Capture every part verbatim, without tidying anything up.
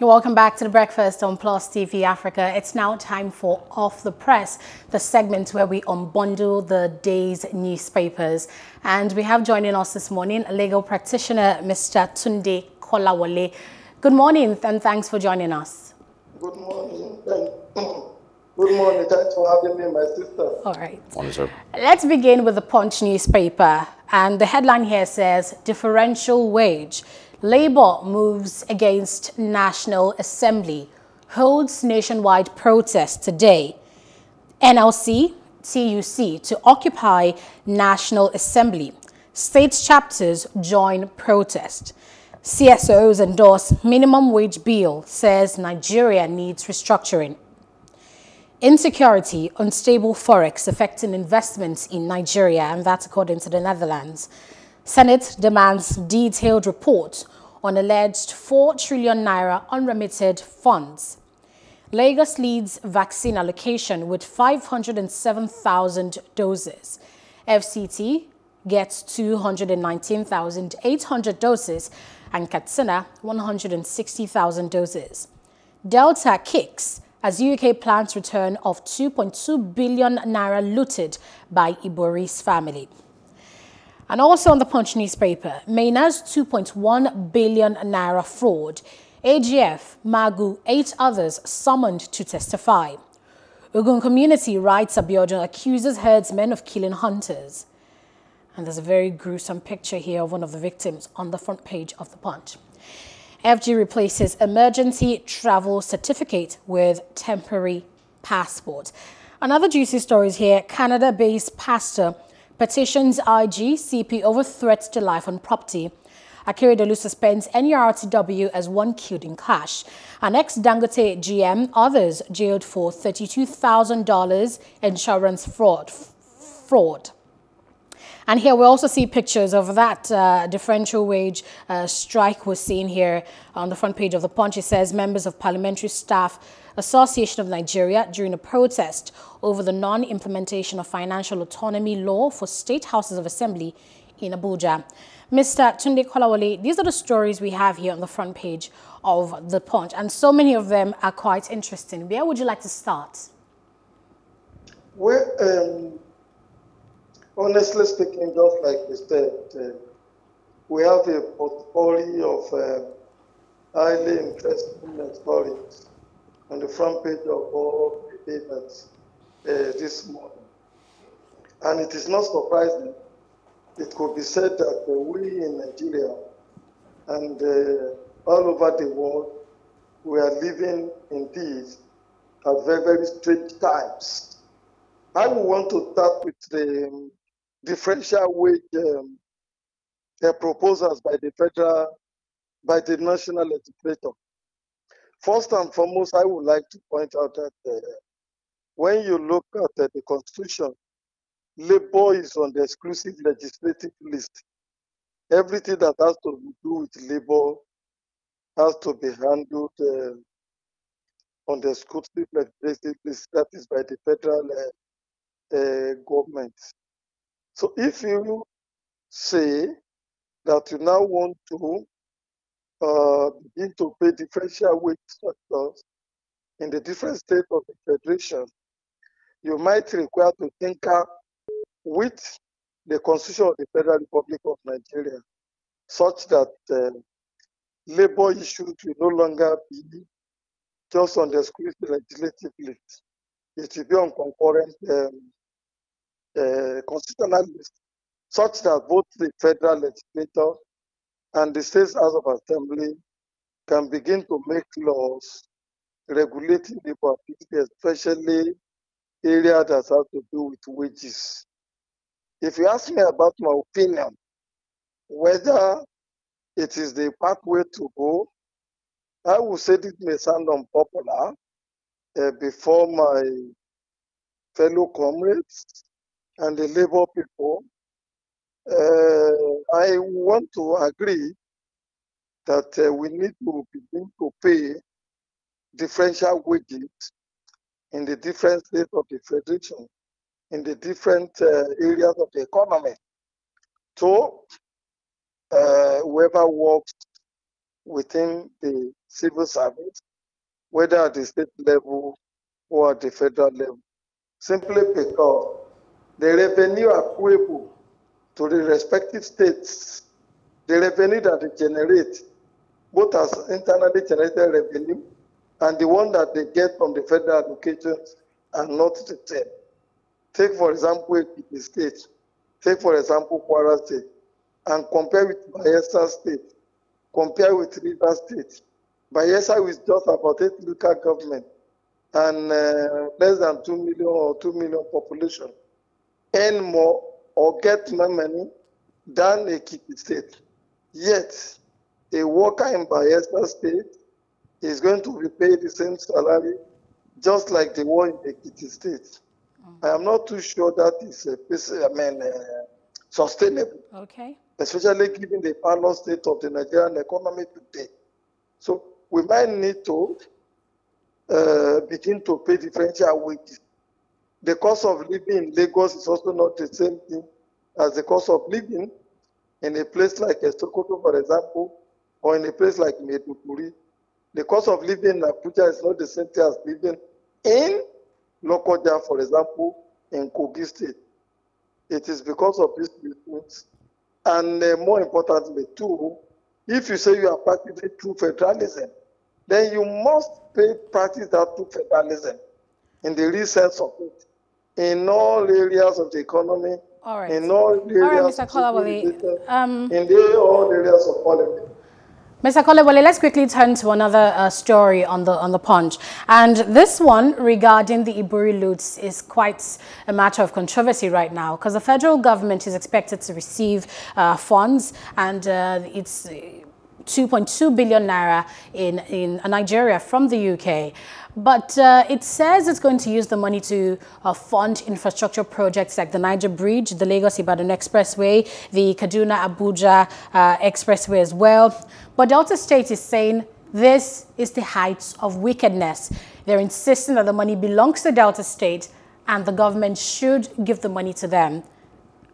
Welcome back to The Breakfast on PLUS T V Africa. It's now time for Off the Press, the segment where we unbundle the day's newspapers. And we have joining us this morning a legal practitioner, Mister Tunde Kolawole. Good morning and thanks for joining us. Good morning. Good morning. Thanks for having me, my sister. All right. Morning, sir. Let's begin with the Punch newspaper. And the headline here says, differential wage. Labour moves against National Assembly, holds nationwide protest today. N L C, T U C to occupy National Assembly. State chapters join protest. C S Os endorse minimum wage bill, says Nigeria needs restructuring. Insecurity, unstable forex affecting investments in Nigeria, and that's according to the Netherlands. Senate demands detailed report on alleged four trillion naira unremitted funds. Lagos leads vaccine allocation with five hundred and seven thousand doses. F C T gets two hundred and nineteen thousand eight hundred doses and Katsina one hundred and sixty thousand doses. Delta kicks as U K plans return of two point two billion naira looted by Ibori's family. And also on the Punch newspaper, Maina's two point one billion naira fraud. A G F, Magu, eight others summoned to testify. Ogun community rights Abiodun accuses herdsmen of killing hunters. And there's a very gruesome picture here of one of the victims on the front page of the Punch. F G replaces emergency travel certificate with temporary passport. Another juicy story is here, Canada-based pastor petitions I G C P over threats to life and property. Akeredolu suspends N U R T W as one killed in clash. An ex-Dangote G M, others jailed for thirty-two thousand dollars insurance fraud. fraud. And here we also see pictures of that uh, differential wage uh, strike we're seeing here on the front page of the Punch. It says members of Parliamentary Staff Association of Nigeria during a protest over the non-implementation of financial autonomy law for state houses of assembly in Abuja. Mister Tunde Kolawole, these are the stories we have here on the front page of the Punch, and so many of them are quite interesting. Where would you like to start? Well, um, honestly speaking, just like you said, uh, we have a portfolio of uh, highly interesting stories on the front page of all the papers uh, this morning. And it is not surprising. It could be said that uh, we in Nigeria and uh, all over the world, we are living in these at very, very strange times. I would want to start with the um, differential wage um, the proposals by the federal, by the national legislature. First and foremost, I would like to point out that uh, when you look at uh, the Constitution, labor is on the exclusive legislative list. Everything that has to do with labor has to be handled uh, on the exclusive legislative list, that is by the federal uh, uh, government. So if you say that you now want to Uh, begin to pay differential wage structures in the different states of the federation, you might require to tinker with the Constitution of the Federal Republic of Nigeria, such that uh, labor issues will no longer be just on the exclusive legislative list. It will be on concurrent um, uh, constitutional list, such that both the federal legislature and the States House of Assembly can begin to make laws regulating labor activity, especially areas that have to do with wages. If you ask me about my opinion, whether it is the pathway to go, I will say this may sound unpopular uh, before my fellow comrades and the labor people. Uh, I want to agree that uh, we need to begin to pay differential wages in the different states of the federation, in the different uh, areas of the economy. So, uh, whoever works within the civil service, whether at the state level or at the federal level, simply because the revenue accruable to the respective states, the revenue that they generate, both as internally generated revenue and the one that they get from the federal allocations, are not the same. Take, for example, Ekiti State. Take, for example, Kwara State. And compare with Bayelsa State. Compare with Rivers State. Bayelsa is just about eight local government and uh, less than two million or two million population. Earn more or get more money than Ekiti State. Yet, a worker in Bayelsa State is going to be paid the same salary just like the one in Ekiti State. I am not too sure that is a, I mean, uh, sustainable. Okay. Especially given the parallel state of the Nigerian economy today. So we might need to uh, begin to pay differential wages. The cost of living in Lagos is also not the same thing as the cost of living in a place like Sokoto, for example, or in a place like Maiduguri. The cost of living in Abuja is not the same thing as living in Lokoja, for example, in Kogi State. It is because of these reasons. And uh, more importantly, too, if you say you are practicing true federalism, then you must pay, practice that true federalism in the real sense of it, in all areas of the economy, all right. in all areas all right, Mister of Kolawole, um, in the, all areas of politics. Mister Kolawole, let's quickly turn to another uh, story on the on the Punch, and this one regarding the Ibori loots is quite a matter of controversy right now, because the federal government is expected to receive uh, funds, and uh, it's two point two billion naira in in Nigeria from the U K. But uh, it says it's going to use the money to uh, fund infrastructure projects like the Niger Bridge, the Lagos-Ibadan Expressway, the Kaduna-Abuja uh, Expressway as well. But Delta State is saying this is the height of wickedness. They're insisting that the money belongs to Delta State and the government should give the money to them.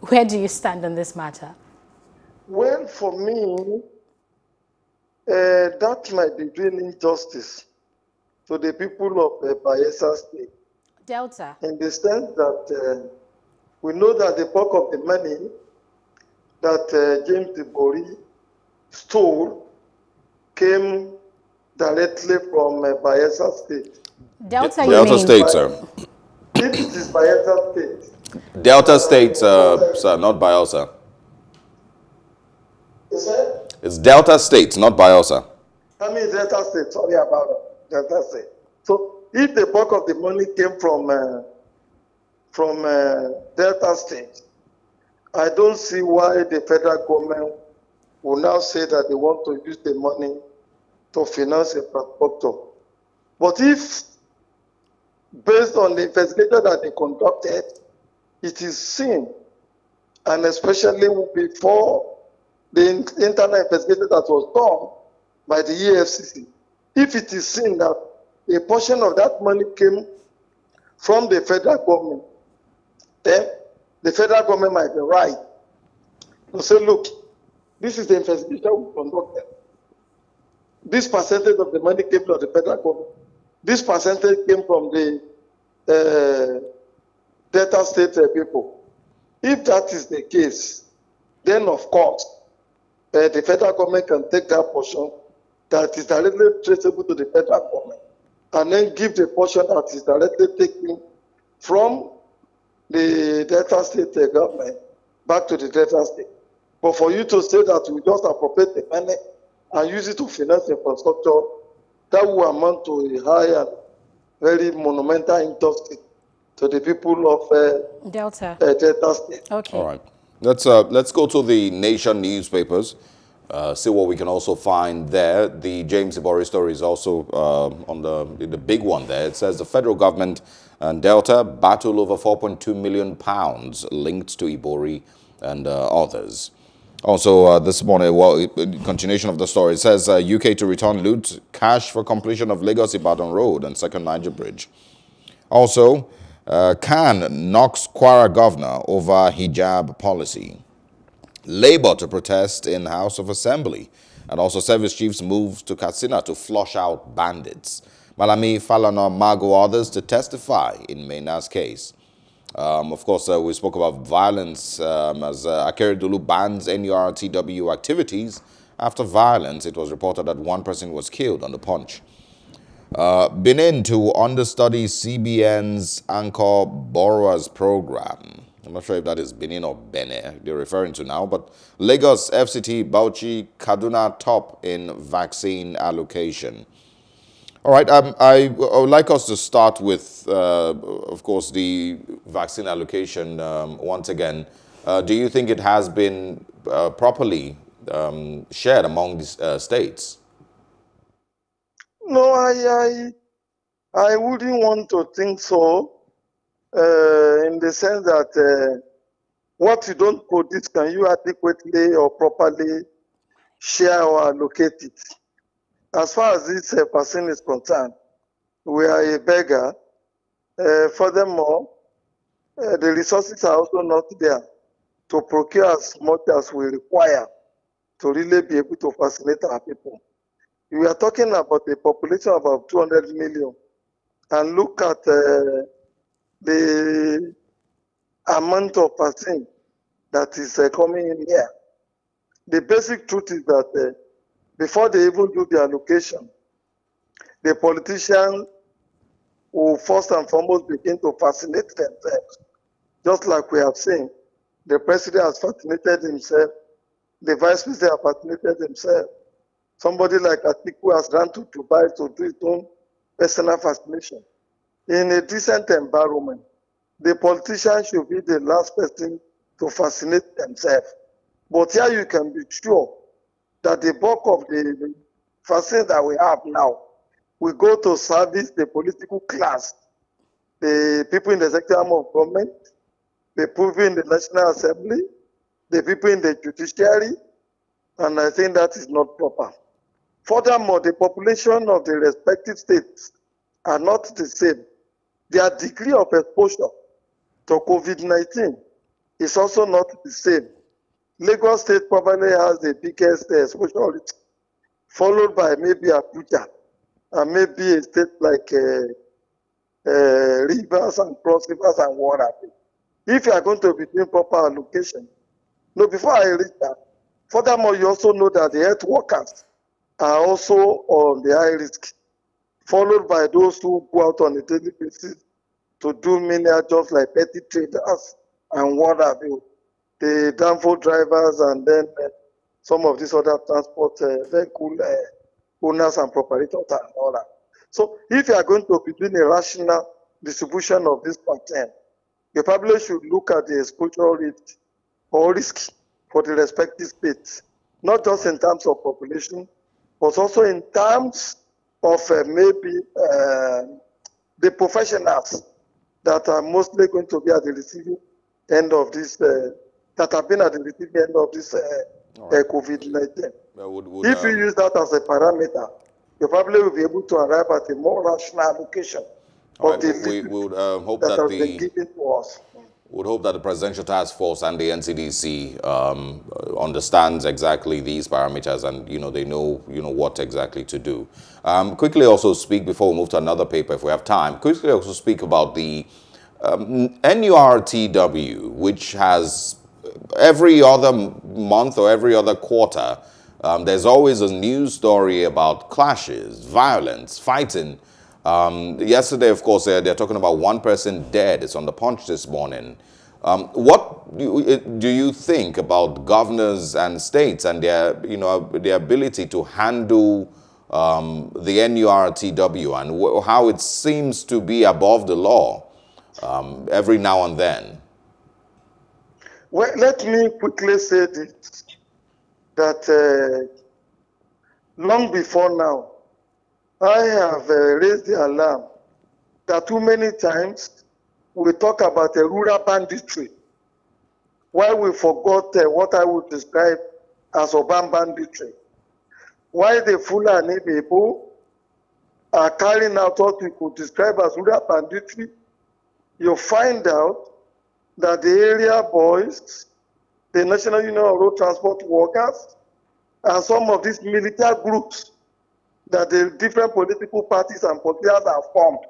Where do you stand on this matter? Well, for me, uh, that might be doing injustice to the people of uh, Bayelsa State. Delta. In the sense that uh, we know that the bulk of the money that uh, James Ibori stole came directly from uh, Bayelsa State. Delta, you Delta mean? State, sir. It is Bayelsa State. Delta State, uh, sir, not Bayelsa. Is it? It's Delta State, not Bayelsa. I mean Delta State, sorry about it. That's it. So if the bulk of the money came from uh, from uh, Delta State, I don't see why the federal government will now say that they want to use the money to finance infrastructure. But if, based on the investigation that they conducted, it is seen, and especially before the internal investigation that was done by the E F C C, if it is seen that a portion of that money came from the federal government, then the federal government might be right to say, look, this is the investigation we conducted. This percentage of the money came from the federal government. This percentage came from the uh, Delta State uh, people. If that is the case, then of course, uh, the federal government can take that portion that is directly traceable to the federal government, and then give the portion that is directly taken from the Delta State government back to the Delta State. But for you to say that we just appropriate the money and use it to finance infrastructure, that will amount to a high and very monumental injustice to the people of uh, Delta. Uh, Delta State. Okay. All right. Let's, uh, let's go to the Nation newspapers. Uh, see what we can also find there. The James Ibori story is also uh, on the, the big one there. It says the federal government and Delta battle over four point two million pounds linked to Ibori and uh, others. Also uh, this morning, well, it, it, continuation of the story, it says uh, U K to return loot, cash for completion of Lagos-Ibadan Road and second Niger Bridge. Also, uh, Khan knocks Kwara governor over hijab policy. Labour to protest in House of Assembly. And also service chiefs moved to Katsina to flush out bandits. Malami, Falana, Magu, others to testify in Mena's case. Um, of course, uh, we spoke about violence um, as uh, Akeredolu bans N U R T W activities. After violence, it was reported that one person was killed on the Punch. Uh, Benin to understudy C B N's Anchor Borrowers Program. I'm not sure if that is Benin or Benin they're referring to now, but Lagos, F C T, Bauchi, Kaduna top in vaccine allocation. All right, um, I, I would like us to start with, uh, of course, the vaccine allocation um, once again. Uh, do you think it has been uh, properly um, shared among the uh, states? No, I, I, I wouldn't want to think so. Uh, in the sense that uh, what you don't produce, can you adequately or properly share or allocate it? As far as this uh, person is concerned, we are a beggar. Uh, furthermore, uh, the resources are also not there to procure as much as we require to really be able to vaccinate our people. We are talking about a population of about two hundred million, and look at uh, the amount of vaccine that is uh, coming in here. The basic truth is that uh, before they even do the allocation, the politicians will first and foremost begin to vaccinate themselves. Just like we have seen, the president has vaccinated himself, the vice president has vaccinated himself. Somebody like Atiku has run to Dubai to do his own personal vaccination. In a decent environment, the politician should be the last person to vaccinate themselves. But here you can be sure that the bulk of the vaccine that we have now will go to service the political class, the people in the sector arm of government, the people in the National Assembly, the people in the judiciary, and I think that is not proper. Furthermore, the population of the respective states are not the same. Their degree of exposure to COVID nineteen is also not the same. Lagos State probably has the biggest exposure risk, followed by maybe Abuja, and maybe a state like uh, uh, Rivers and Cross Rivers and Kwara. If you are going to be doing proper allocation, no, before I read that, furthermore, you also know that the health workers are also on the high risk, followed by those who go out on a daily basis to do menial jobs like petty traders and what have you, the downfall drivers, and then uh, some of these other transport uh, vehicle uh, owners and proprietors and all that. So if you are going to be doing a rational distribution of this pattern, you probably should look at the exposure rate or risk for the respective states, not just in terms of population, but also in terms of uh, maybe uh, the professionals that are mostly going to be at the receiving end of this, uh, that have been at the receiving end of this uh, right. uh, COVID nineteen. Would, would, if you um, use that as a parameter, you probably will be able to arrive at a more rational allocation of right. the we, we would uh, hope that, that has the, been given to us. We would hope that the Presidential Task Force and the N C D C um, understands exactly these parameters, and you know they know you know what exactly to do. Um, quickly, also speak before we move to another paper, if we have time. Quickly, also speak about the um, N U R T W, which has every other month or every other quarter, um, there's always a news story about clashes, violence, fighting. Um, yesterday, of course, uh, they're talking about one person dead. It's on the Punch this morning. Um, what do you, do you think about governors and states and their, you know, their ability to handle um, the N U R T W and w how it seems to be above the law um, every now and then? Well, let me quickly say this, that uh, long before now, I have uh, raised the alarm that too many times we talk about a rural banditry, while we forgot uh, what I would describe as urban banditry. Why the Fulani people are carrying out what we could describe as rural banditry, you find out that the area boys, the National Union of Road Transport Workers, and some of these militant groups that the different political parties and politicians have formed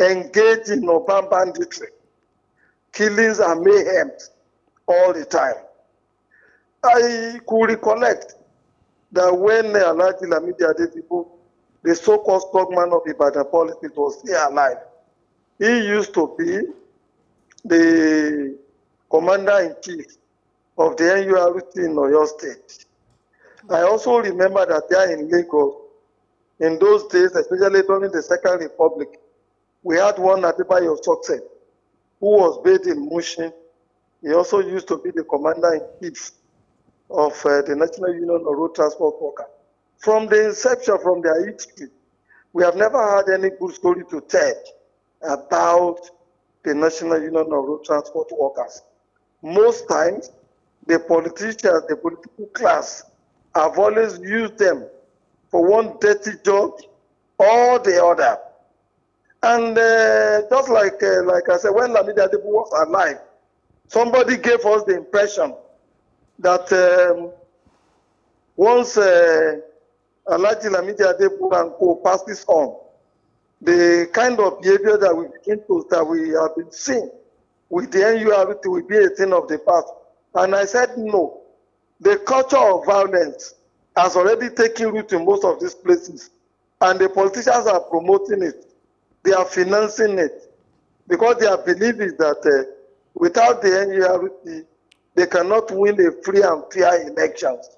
engage in urban banditry, killings and mayhem all the time. I could recollect that when Alhaji Lamidi Adetibu, the so-called stockman of Ibadan politics, was still alive, he used to be the commander-in-chief of the N U R T in Oyo State. I also remember that there in Lagos, in those days, especially during the Second Republic, we had one Adebayo Success, who was based in Mushin. He also used to be the commander-in-chief of uh, the National Union of Road Transport Workers. From the inception, from their history, we have never had any good story to tell about the National Union of Road Transport Workers. Most times, the politicians, the political class, have always used them for one dirty job or the other. And uh, just like uh, like I said, when Lamidi Adetibu was alive, somebody gave us the impression that um, once uh, Alhaji Lamidi Adetibu and co passes on, the kind of behavior that we begin to that we have been seeing with the N U R T will be a thing of the past. And I said no. The culture of violence has already taken root in most of these places, and the politicians are promoting it. They are financing it because their belief is that uh, without the N U R T, they cannot win a free and fair elections.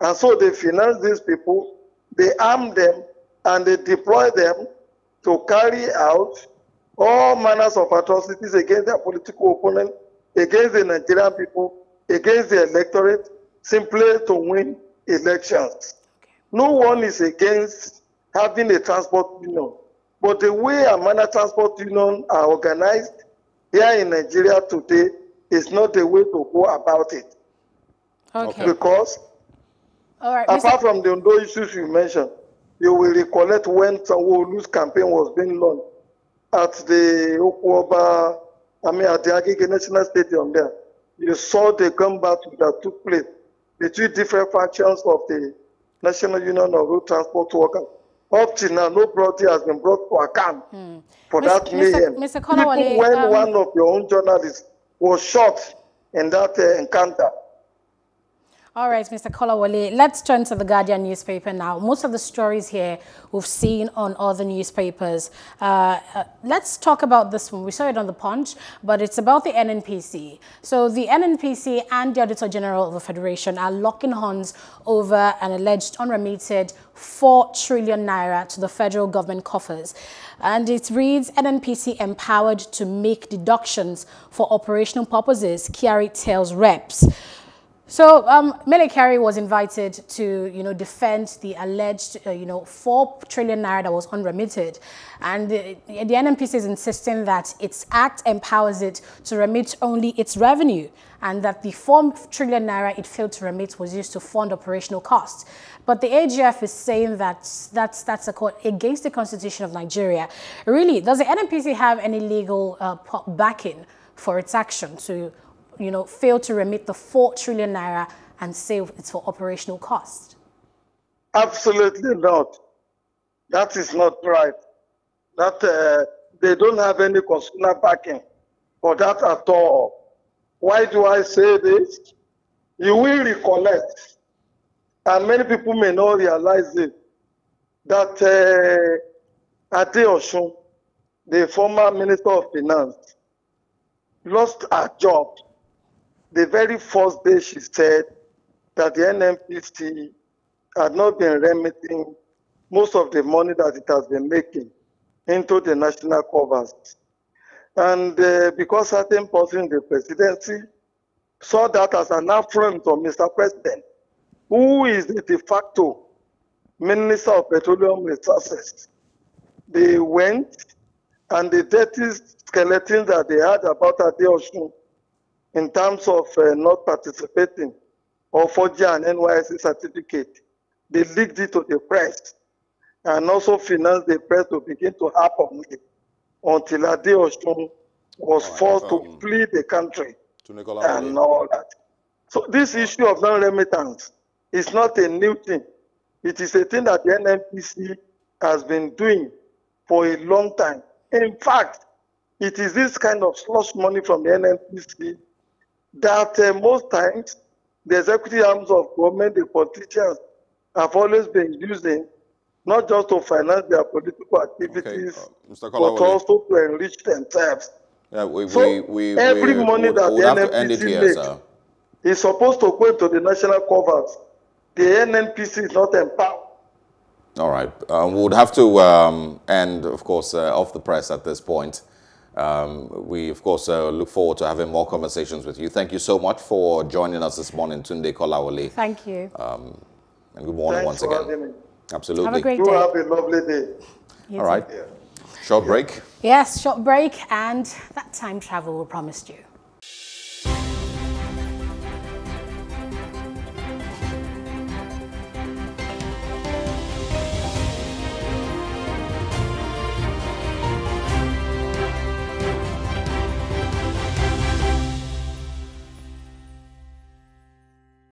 And so they finance these people, they arm them, and they deploy them to carry out all manners of atrocities against their political opponent, against the Nigerian people, against the electorate, simply to win elections. Okay. No one is against having a transport union. But the way a manner transport union are organized here in Nigeria today is not the way to go about it. Okay. Because all right, apart Mister from the Ondo issues you mentioned, you will recollect when Sanwo-Olu's campaign was being launched at the Okuoba, I mean at the Agege National Stadium there. You saw the gun battle that took place between different factions of the National Union of Road Transport Workers. Up to now, nobody has been brought to account hmm. for Mister that mayhem. Mister Kolawole, even when um, one of your own journalists was shot in that uh, encounter. All right, Mister Kolawole, let's turn to the Guardian newspaper now. Most of the stories here we've seen on other newspapers. Uh, uh, let's talk about this one. We saw it on the Punch, but it's about the N N P C. So the N N P C and the Auditor General of the Federation are locking horns over an alleged unremitted four trillion naira to the federal government coffers. And it reads, N N P C empowered to make deductions for operational purposes, Kyari tells reps. So um, Mele Kyari was invited to, you know, defend the alleged, uh, you know, four trillion naira that was unremitted, and the, the N N P C is insisting that its act empowers it to remit only its revenue, and that the four trillion naira it failed to remit was used to fund operational costs. But the A G F is saying that that's that's a court against the Constitution of Nigeria. Really, does the N N P C have any legal uh, backing for its action to, you know, fail to remit the four trillion naira and save it's for operational cost? Absolutely not. That is not right. That uh, they don't have any consular backing for that at all. Why do I say this? You will recollect, and many people may not realize it, that uh, Adeosun, the former Minister of Finance, lost her job the very first day she said that the N N P C had not been remitting most of the money that it has been making into the national coffers. And uh, because certain persons in the presidency saw that as an affront to Mister President, who is the de facto Minister of Petroleum Resources, they went and the dirty skeletons that they had about Adeosun in terms of uh, not participating or forging an N Y S C certificate, they leaked it to the press and also financed the press to begin to happen until Adeosun was oh, forced to um, flee the country and all that. So this issue of non-remittance It's not a new thing. It is a thing that the N N P C has been doing for a long time. In fact, it is this kind of slush money from the N N P C that uh, most times the executive arms of government, the politicians, have always been using, not just to finance their political activities, okay. uh, but also to enrich themselves. Yeah, we, so we, we, every we, money we, that we the N N P C makes sir. is supposed to go into the national coffers. The N N P C is not empowered. All right. Um, we would have to um, end, of course, uh, off the press at this point. Um, we, of course, uh, look forward to having more conversations with you. Thank you so much for joining us this morning, Tunde Kolawole. Thank you. Um, and good morning Thanks once for again. Having Absolutely. Have a great day. You have a lovely day. You All too. right. Yeah. Short break. Yes, short break and that time travel we promised you.